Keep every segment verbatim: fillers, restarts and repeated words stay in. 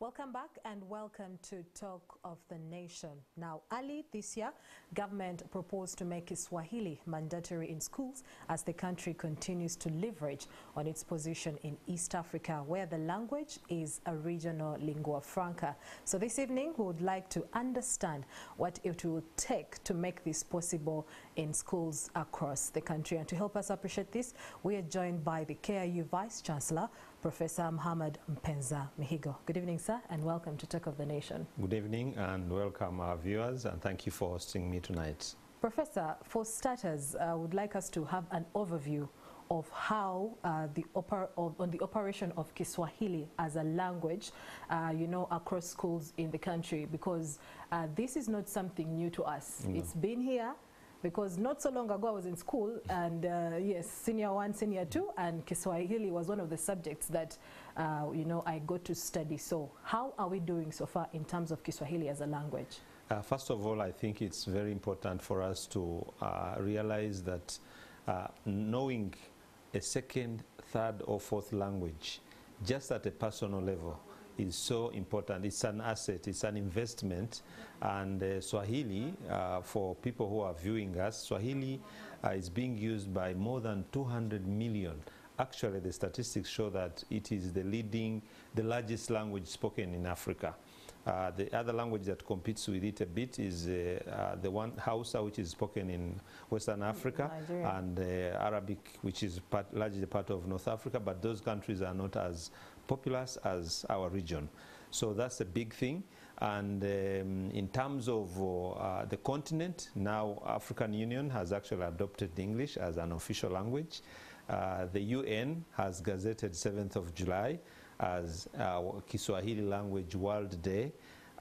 Welcome back and welcome to Talk of the Nation. Now, early this year, government proposed to make Kiswahili mandatory in schools as the country continues to leverage on its position in East Africa, where the language is a regional lingua franca. So this evening, we would like to understand what it will take to make this possible in schools across the country. And to help us appreciate this, we are joined by the K I U Vice-Chancellor, Professor Muhammad Mpezamihigo. Good evening, sir, and welcome to Talk of the Nation. Good evening and welcome our viewers, and thank you for hosting me tonight. Professor, for starters, I uh, would like us to have an overview of how uh, the oper of, on the operation of Kiswahili as a language, uh, you know, across schools in the country, because uh, this is not something new to us. No. It's been here. Because not so long ago I was in school, and uh, yes, senior one, senior two, and Kiswahili was one of the subjects that, uh, you know, I got to study. So how are we doing so far in terms of Kiswahili as a language? Uh, first of all, I think it's very important for us to uh, realize that uh, knowing a second, third, or fourth language, just at a personal level, is so important. It's an asset, it's an investment, and uh, Swahili, uh, for people who are viewing us, Swahili uh, is being used by more than two hundred million. Actually, the statistics show that it is the leading, the largest language spoken in Africa. Uh, the other language that competes with it a bit is uh, uh, the one Hausa, which is spoken in Western Africa, Nigeria, and uh, Arabic, which is part, largely part of North Africa, but those countries are not as populous as our region. So that's a big thing. And um, in terms of uh, uh, the continent, now African Union has actually adopted English as an official language. Uh, the U N has gazetted seventh of July as uh, Kiswahili Language World Day.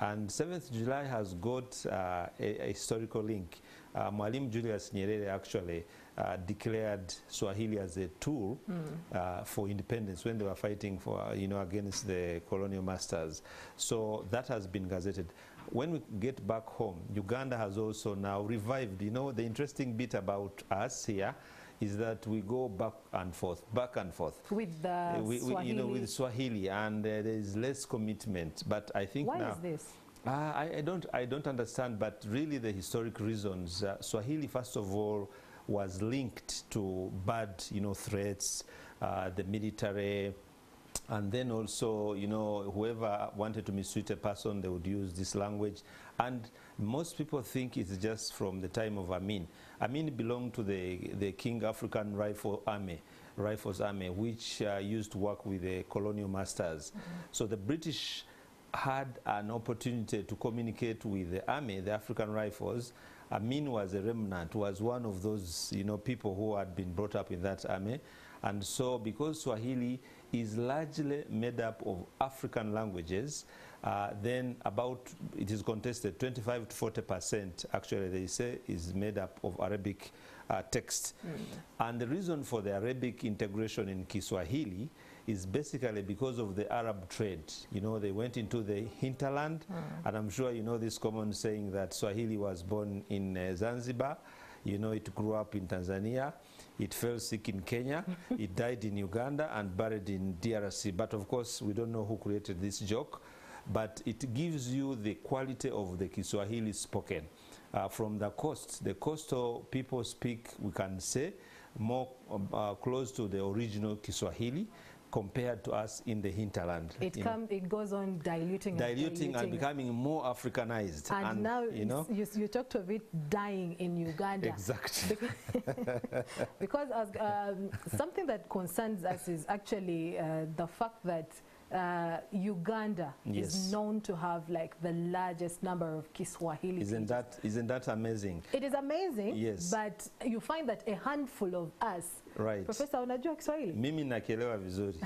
And seventh of July has got uh, a, a historical link. Uh, Mwalimu Julius Nyerere actually uh, declared Swahili as a tool mm. uh, for independence when they were fighting for, uh, you know, against the colonial masters. So that has been gazetted. When we get back home, Uganda has also now revived. You know, the interesting bit about us here is that we go back and forth, back and forth. With the uh, we, Swahili? You know, with Swahili, and uh, there is less commitment. But I think Why now... Why is this? Uh, I, I, don't, I don't understand, but really the historic reasons. Uh, Swahili, first of all, was linked to bad, you know, threats, uh, the military, and then also, you know, whoever wanted to mistreat a person, they would use this language. And most people think it's just from the time of Amin. Amin belonged to the, the King African Rifle Army, Rifles Army, which uh, used to work with the colonial masters. Mm-hmm. So the British had an opportunity to communicate with the army, the African Rifles. Amin was a remnant, was one of those, you know, people who had been brought up in that army. And so because Swahili is largely made up of African languages, uh, then about, it is contested, twenty-five to forty percent, actually they say, is made up of Arabic uh, text. Mm. And the reason for the Arabic integration in Kiswahili is basically because of the Arab trade. You know, they went into the hinterland, mm. and I'm sure you know this common saying that Swahili was born in uh, Zanzibar. You know, it grew up in Tanzania, it fell sick in Kenya, it died in Uganda and buried in D R C. But of course, we don't know who created this joke, but it gives you the quality of the Kiswahili spoken. Uh, from the coast, the coastal people speak, we can say, more uh, close to the original Kiswahili compared to us in the hinterland. It comes, it goes on diluting, diluting and, diluting and becoming more Africanized. And, and now, you know, you, you talked of it dying in Uganda. Exactly. Beca because as, um, something that concerns us is actually uh, the fact that Uh, Uganda yes. is known to have like the largest number of Kiswahili. Isn't that, isn't that amazing? It is amazing, yes. But you find that a handful of us, right. Professor, unajua Kiswahili? Mimi nakielewa vizuri.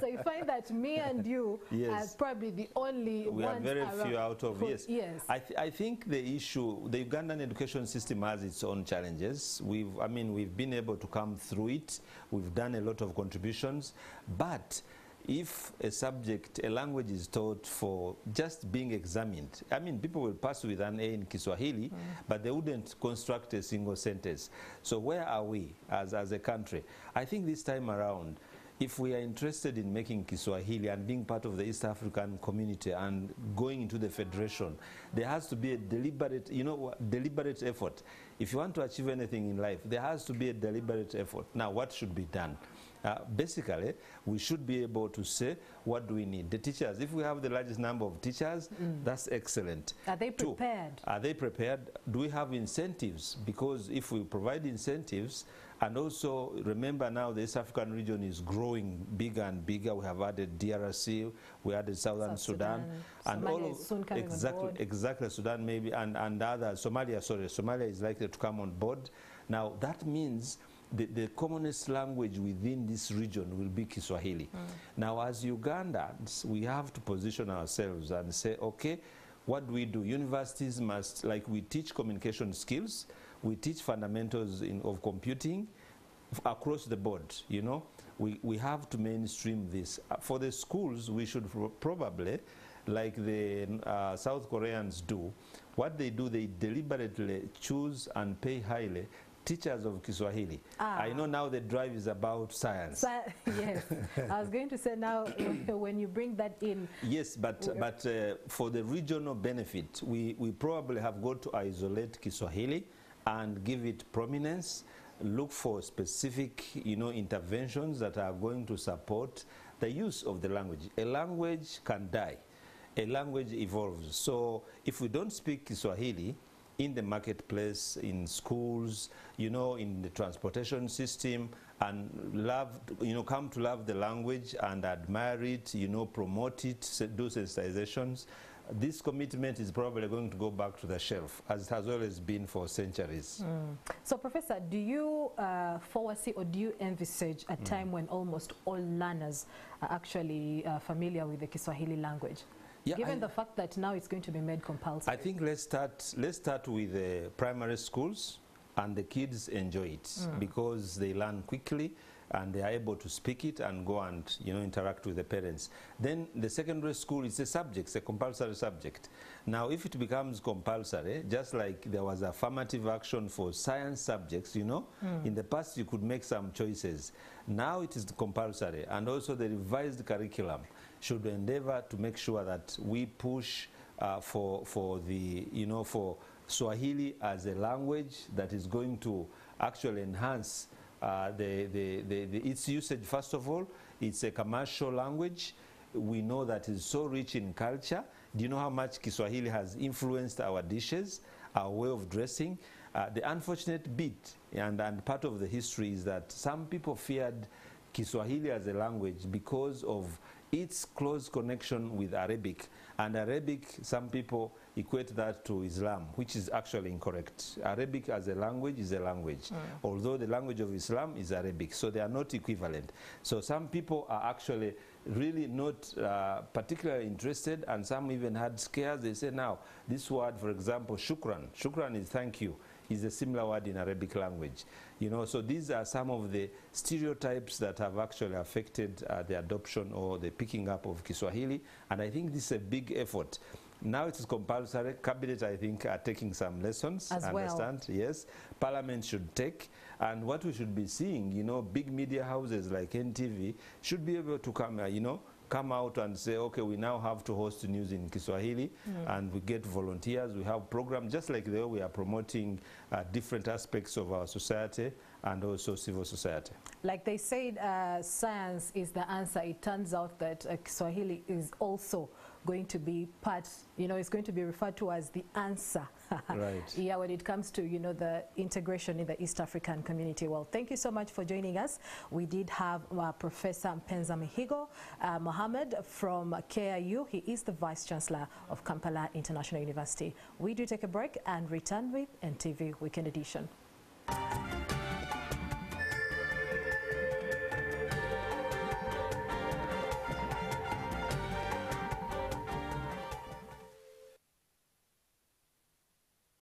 So you find that me and you yes. are probably the only we ones We are very around. few out of, yes. yes. I, th I think the issue, the Ugandan education system has its own challenges. We've, I mean, we've been able to come through it. We've done a lot of contributions, but if a subject, a language is taught for just being examined, I mean, people will pass with an A in Kiswahili, mm. but they wouldn't construct a single sentence. So where are we as, as a country? I think this time around, if we are interested in making Kiswahili and being part of the East African community and going into the federation, there has to be a deliberate, you know, deliberate effort. If you want to achieve anything in life, there has to be a deliberate effort. Now, what should be done? Uh, basically, we should be able to say, what do we need? The teachers, if we have the largest number of teachers, mm. that's excellent. Are they prepared? Two, are they prepared? Do we have incentives? Because if we provide incentives, and also remember now the East African region is growing bigger and bigger. We have added D R C, we added Southern South Sudan, Sudan, and Somalia all of, soon coming exactly, on board. exactly Sudan maybe, and, and other, Somalia, sorry, Somalia is likely to come on board. Now that means The, the commonest language within this region will be Kiswahili. Mm. Now, as Ugandans, we have to position ourselves and say, okay, what do we do? Universities must, like we teach communication skills, we teach fundamentals in, of computing across the board, you know. We, we have to mainstream this. Uh, for the schools, we should pro probably, like the uh, South Koreans do, what they do, they deliberately choose and pay highly teachers of Kiswahili. Ah. I know now the drive is about science. Sci yes, I was going to say now when you bring that in. Yes, but but uh, for the regional benefit, we, we probably have got to isolate Kiswahili and give it prominence, look for specific, you know, interventions that are going to support the use of the language. A language can die. A language evolves. So if we don't speak Kiswahili, in the marketplace, in schools, you know, in the transportation system, and love, you know, come to love the language and admire it, you know, promote it, do sensitizations. This commitment is probably going to go back to the shelf, as it has always been for centuries. Mm. So, Professor, do you uh, foresee or do you envisage a time mm. when almost all learners are actually uh, familiar with the Kiswahili language? Yeah, Given I the fact that now it's going to be made compulsory. I think let's start, let's start with the uh, primary schools, and the kids enjoy it mm. because they learn quickly and they are able to speak it and go and, you know, interact with the parents. Then the secondary school is a subject, it's a compulsory subject. Now, if it becomes compulsory, just like there was affirmative action for science subjects, you know, mm. in the past you could make some choices. Now it is compulsory, and also the revised curriculum should endeavor to make sure that we push uh, for for the you know for Swahili as a language that is going to actually enhance uh, the, the, the, the its usage. First of all, it's a commercial language. We know that it's so rich in culture. Do you know how much Kiswahili has influenced our dishes, our way of dressing? Uh, the unfortunate bit and, and part of the history is that some people feared Kiswahili as a language because of its close connection with Arabic, and Arabic, some people equate that to Islam, which is actually incorrect. Arabic as a language is a language, mm. although the language of Islam is Arabic, so they are not equivalent. So some people are actually really not uh, particularly interested, and some even had scares. They say, now, this word, for example, shukran, shukran is thank you, is a similar word in Arabic language. You know, so these are some of the stereotypes that have actually affected uh, the adoption or the picking up of Kiswahili, and I think this is a big effort. Now it is compulsory. Cabinet, I think, are taking some lessons. As understand? Well. Yes. Parliament should take. And what we should be seeing, you know, big media houses like N T V should be able to come, uh, you know, come out and say, okay, we now have to host news in Kiswahili, mm. and we get volunteers, we have programs, just like the way we are promoting uh, different aspects of our society and also civil society. Like they said, uh, science is the answer. It turns out that uh, Kiswahili is also going to be part, you know, it's going to be referred to as the answer. Right. Yeah, when it comes to, you know, the integration in the East African community. Well, thank you so much for joining us. We did have uh, Professor Mpezamihigo uh, Mohammed from K I U. He is the Vice Chancellor of Kampala International University. We do take a break and return with N T V Weekend Edition.